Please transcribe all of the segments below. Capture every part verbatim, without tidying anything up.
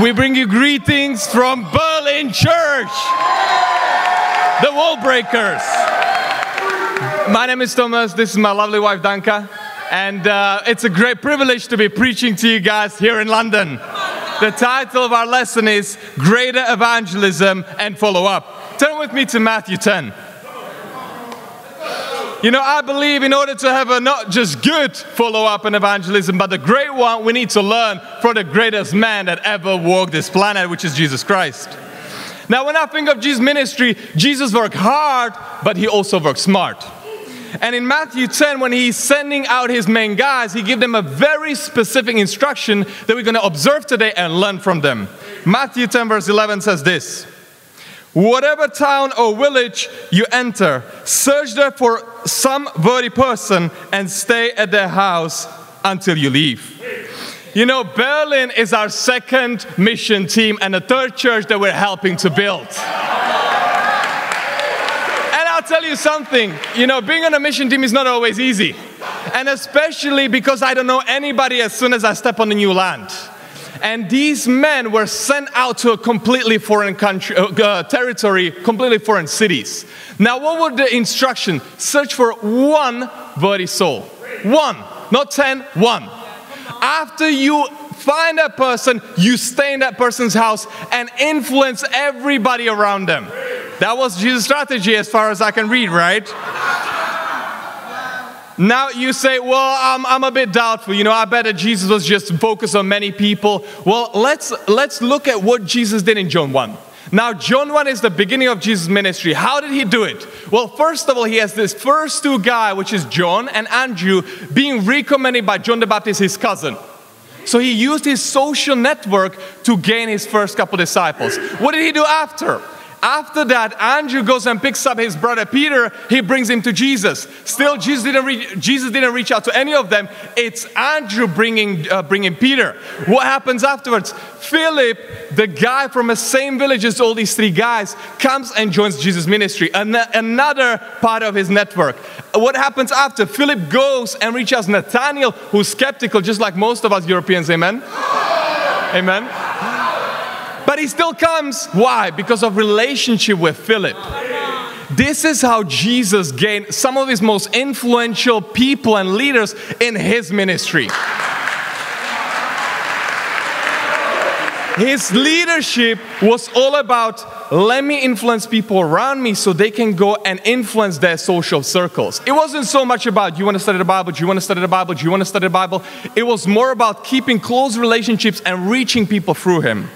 We bring you greetings from Berlin Church, the wall breakers. My name is Thomas, this is my lovely wife Danka, and uh, it's a great privilege to be preaching to you guys here in London. The title of our lesson is Greater Evangelism and Follow-Up. Turn with me to Matthew ten. You know, I believe in order to have a not just good follow-up in evangelism, but the great one, we need to learn from the greatest man that ever walked this planet, which is Jesus Christ. Now, when I think of Jesus' ministry, Jesus worked hard, but he also worked smart. And in Matthew ten, when he's sending out his main guys, he gives them a very specific instruction that we're going to observe today and learn from them. Matthew ten verse eleven says this: "Whatever town or village you enter, search there for some worthy person and stay at their house until you leave." You know, Berlin is our second mission team and the third church that we're helping to build. And I'll tell you something, you know, being on a mission team is not always easy. And especially because I don't know anybody as soon as I step on a new land. And these men were sent out to a completely foreign country, uh, territory, completely foreign cities. Now, what were the instructions? Search for one worthy soul. One, not ten, one. After you find that person, you stay in that person's house and influence everybody around them. That was Jesus' strategy as far as I can read, right? Now you say, well, I'm, I'm a bit doubtful. You know, I bet that Jesus was just focused on many people. Well, let's, let's look at what Jesus did in John one. Now, John one is the beginning of Jesus' ministry. How did he do it? Well, first of all, he has this first two guys, which is John and Andrew, being recommended by John the Baptist, his cousin. So he used his social network to gain his first couple disciples. What did he do after? After that, Andrew goes and picks up his brother Peter. He brings him to Jesus. Still, Jesus didn't, re Jesus didn't reach out to any of them. It's Andrew bringing, uh, bringing Peter. What happens afterwards? Philip, the guy from the same village as all these three guys, comes and joins Jesus' ministry. An another part of his network. What happens after? Philip goes and reaches out to Nathaniel, who's skeptical, just like most of us Europeans. Amen? Amen? But he still comes. Why? Because of relationship with Philip. This is how Jesus gained some of his most influential people and leaders in his ministry. His leadership was all about, let me influence people around me so they can go and influence their social circles. It wasn't so much about, you want to study the Bible, do you want to study the Bible, do you want to study the Bible? It was more about keeping close relationships and reaching people through him.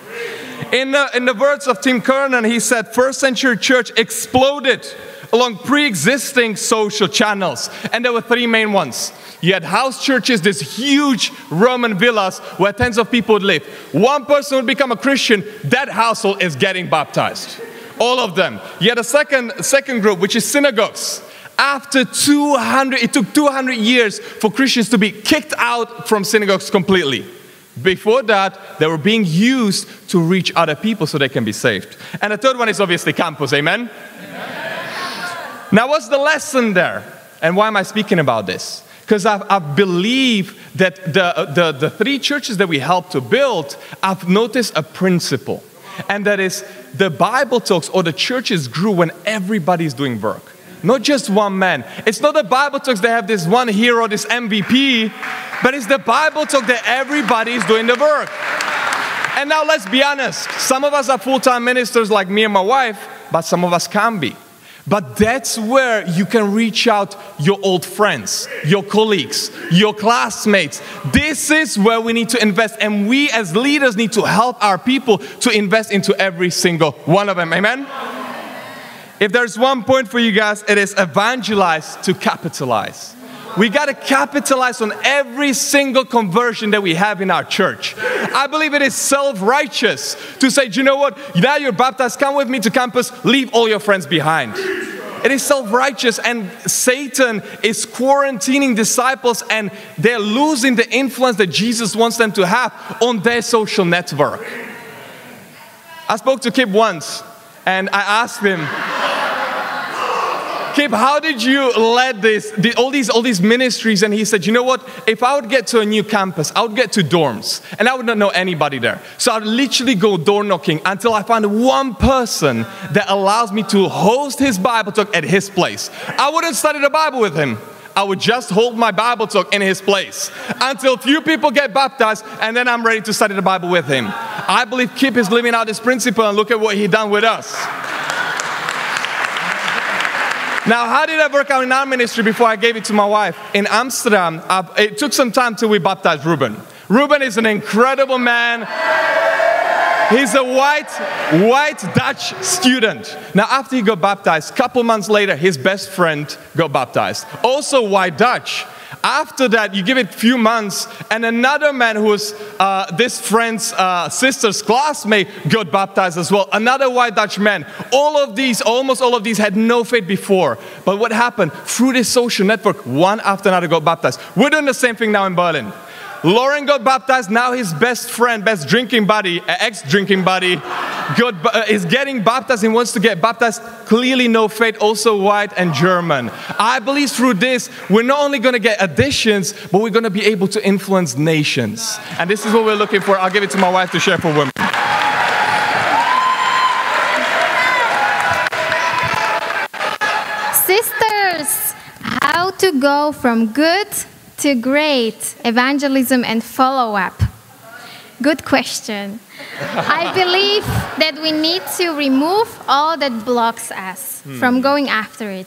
In the, in the words of Tim Kernan, he said, first century church exploded along pre-existing social channels. And there were three main ones. You had house churches, these huge Roman villas where tens of people would live. One person would become a Christian, that household is getting baptized. All of them. You had a second, second group, which is synagogues. After two hundred, it took two hundred years for Christians to be kicked out from synagogues completely. Before that, they were being used to reach other people so they can be saved. And the third one is obviously campus, amen? Amen. Now, what's the lesson there? And why am I speaking about this? Because I, I believe that the, the, the three churches that we helped to build, I've noticed a principle. And that is, the Bible talks, or the churches grew when everybody's doing work. Not just one man. It's not the Bible talks that have this one hero, this M V P, but it's the Bible talk that everybody's doing the work. And now let's be honest. Some of us are full-time ministers like me and my wife, but some of us can't be. But that's where you can reach out your old friends, your colleagues, your classmates. This is where we need to invest. And we as leaders need to help our people to invest into every single one of them. Amen? If there's one point for you guys, it is evangelize to capitalize. We got to capitalize on every single conversion that we have in our church. I believe it is self-righteous to say, do you know what, now you're baptized, come with me to campus, leave all your friends behind. It is self-righteous, and Satan is quarantining disciples and they're losing the influence that Jesus wants them to have on their social network. I spoke to Kip once and I asked him, Kip, how did you lead this, the, all these all these ministries? And he said, you know what? If I would get to a new campus, I would get to dorms, and I would not know anybody there. So I'd literally go door knocking until I find one person that allows me to host his Bible talk at his place. I wouldn't study the Bible with him. I would just hold my Bible talk in his place until few people get baptized, and then I'm ready to study the Bible with him. I believe Kip is living out this principle, and look at what he done with us. Now, how did that work out in our ministry before I gave it to my wife? In Amsterdam, I, it took some time till we baptized Ruben. Ruben is an incredible man. He's a white, white Dutch student. Now, after he got baptized, a couple months later, his best friend got baptized. Also white Dutch. After that, you give it a few months, and another man who was uh, this friend's uh, sister's classmate got baptized as well. Another white Dutch man. All of these, almost all of these, had no faith before. But what happened? Through this social network, one after another got baptized. We're doing the same thing now in Berlin. Lauren got baptized. Now his best friend, best drinking buddy, ex-drinking buddy, got, uh, is getting baptized and wants to get baptized. Clearly no faith, also white and German. I believe through this, we're not only going to get additions, but we're going to be able to influence nations. And this is what we're looking for. I'll give it to my wife to share for women. Sisters, how to go from good to great evangelism and follow-up? Good question. I believe that we need to remove all that blocks us hmm. from going after it.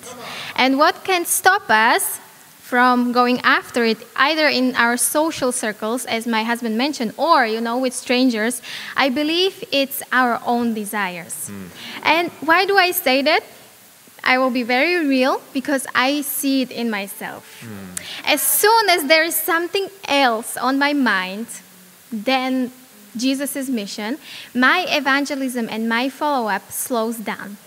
And what can stop us from going after it, either in our social circles, as my husband mentioned, or, you know, with strangers, I believe it's our own desires. Hmm. And why do I say that? I will be very real, because I see it in myself. Mm. As soon as there is something else on my mind than Jesus' mission, my evangelism and my follow-up slows down. Mm.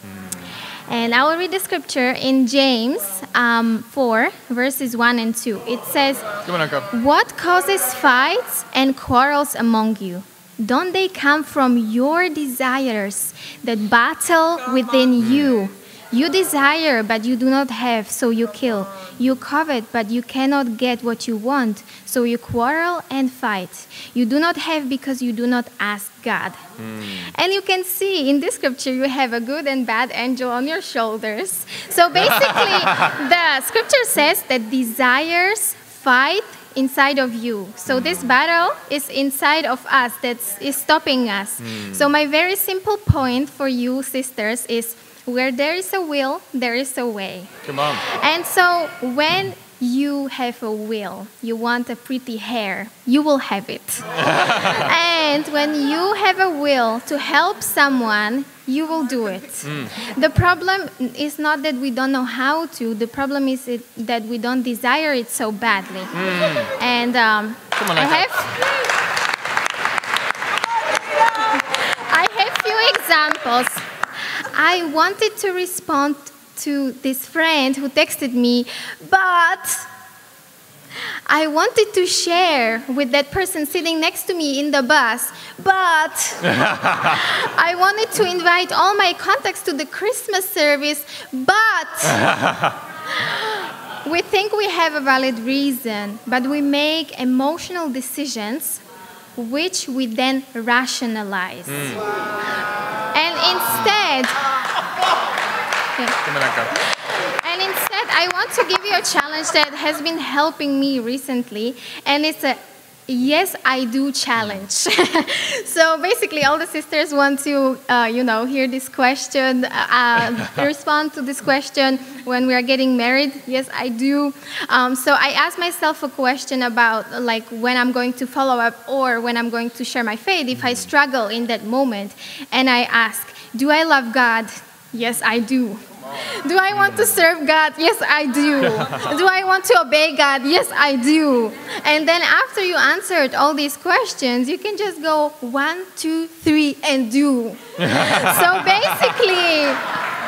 And I will read the scripture in James um, four, verses one and two. It says, Come on, come. What causes fights and quarrels among you? Don't they come from your desires that battle within you? You desire, but you do not have, so you kill. You covet, but you cannot get what you want, so you quarrel and fight. You do not have because you do not ask God. Mm. And you can see in this scripture, you have a good and bad angel on your shoulders. So basically, the scripture says that desires fight inside of you. So this battle is inside of us that is stopping us. Mm. So my very simple point for you, sisters, is where there is a will, there is a way. Come on. And so when you have a will, you want a pretty hair, you will have it. And when you have a will to help someone, you will do it. Mm. The problem is not that we don't know how to. The problem is it, that we don't desire it so badly. Mm. And um, Come on, I have, I have few examples. I wanted to respond to this friend who texted me, but I wanted to share with that person sitting next to me in the bus, but I wanted to invite all my contacts to the Christmas service, but we think we have a valid reason, but we make emotional decisions which we then rationalize. Mm. And instead, okay. and instead, I want to give you a challenge that has been helping me recently, and it's a yes, I do challenge. So basically, all the sisters want to, uh, you know, hear this question, uh, respond to this question when we are getting married. Yes, I do. Um, so I asked myself a question about, like, when I'm going to follow up or when I'm going to share my faith, if I struggle in that moment. And I ask, do I love God? Yes, I do. Do I want to serve God? Yes, I do. Do I want to obey God? Yes, I do. And then after you answered all these questions, you can just go one, two, three, and do. So basically,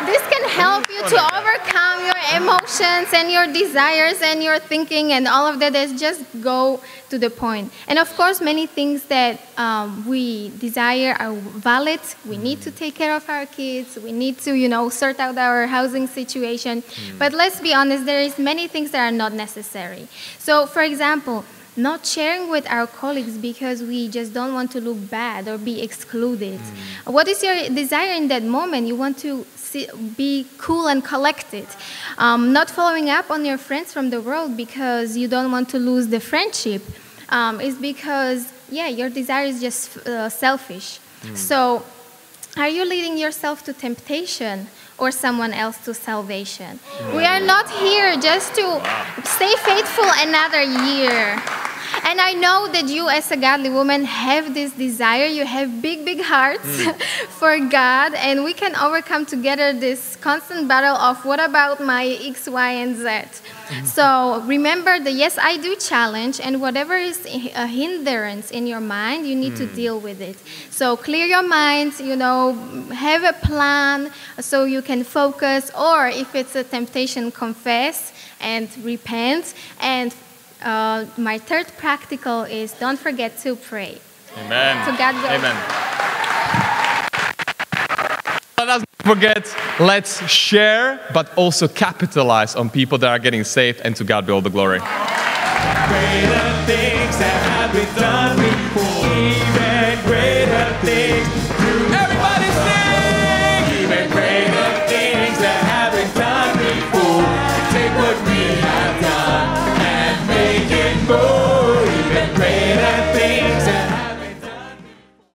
This can help you to overcome your emotions and your desires and your thinking and all of that. Is just go to the point. And of course, many things that um, we desire are valid. We need to take care of our kids. We need to, you know, sort out our housing situation. Mm. But let's be honest, there is many things that are not necessary. So, for example, not sharing with our colleagues because we just don't want to look bad or be excluded. Mm. What is your desire in that moment? You want to see, be cool and collected. Um, not following up on your friends from the world because you don't want to lose the friendship um, is because, yeah, your desire is just uh, selfish. Mm. So are you leading yourself to temptation or someone else to salvation? Mm. We are not here just to stay faithful another year. And I know that you as a godly woman have this desire. You have big, big hearts mm. for God. And we can overcome together this constant battle of what about my X, Y, and Z. Mm. So remember the yes, I do challenge. And whatever is a hindrance in your mind, you need mm. to deal with it. So clear your mind, you know, have a plan so you can focus. Or if it's a temptation, confess and repent. And Uh, my third practical is don't forget to pray. Amen. So God bless. Amen. Let us not forget, let's share, but also capitalize on people that are getting saved, and to God be all the glory.